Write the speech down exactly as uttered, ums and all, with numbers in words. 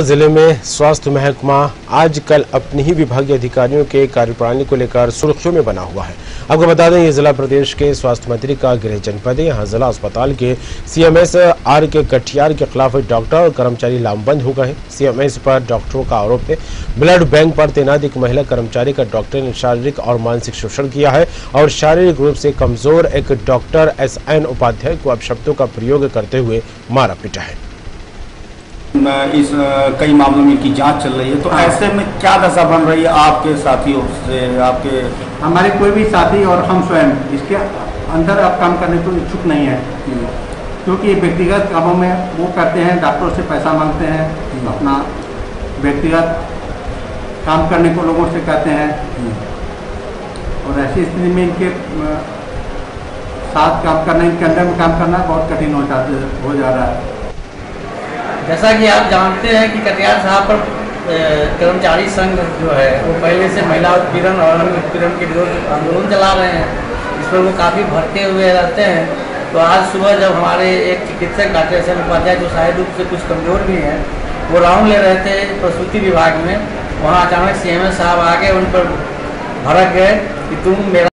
जिले में स्वास्थ्य महकमा आज कल अपनी ही विभागीय अधिकारियों के कार्यप्रणाली को लेकर सुर्खियों में बना हुआ है। आपको बता दें, ये जिला प्रदेश के स्वास्थ्य मंत्री का गृह जनपद है। यहाँ जिला अस्पताल के सी एम एस आर के कटियार के खिलाफ डॉक्टर और कर्मचारी लामबंद हो गए हैं। सी एम एस पर डॉक्टरों का आरोप है। ब्लड बैंक पर तैनात एक महिला कर्मचारी का डॉक्टर ने शारीरिक और मानसिक शोषण किया है और शारीरिक रूप से कमजोर एक डॉक्टर एस एन उपाध्याय को अपशब्दों का प्रयोग करते हुए मारा पीटा है। इस कई मामलों में की जांच चल रही है, तो ऐसे में क्या दशा बन रही है आपके साथियों से? आपके हमारे कोई भी साथी और हम स्वयं इसके अंदर अब काम करने को इच्छुक नहीं है, क्योंकि व्यक्तिगत कामों में वो करते हैं, डॉक्टरों से पैसा मांगते हैं, अपना व्यक्तिगत काम करने को लोगों से कहते हैं, और ऐसी स्थिति में इनके साथ काम करना, इनके अंदर में काम करना बहुत कठिन हो जाते हो जा रहा है। जैसा कि आप जानते हैं कि कटियार साहब पर कर्मचारी संघ जो है वो पहले से महिला उत्पीड़न और अन्य उत्पीड़न के विरोध आंदोलन चला रहे हैं। इस पर वो काफ़ी भड़के हुए रहते हैं। तो आज सुबह जब हमारे एक चिकित्सक डॉक्टर एस एन उपाध्याय, जो शारीरिक रूप से कुछ कमज़ोर भी हैं, वो राउंड ले रहे थे प्रसूति विभाग में, वहाँ अचानक सी एम एस साहब आके उन पर भड़क गए कि तुम मेरा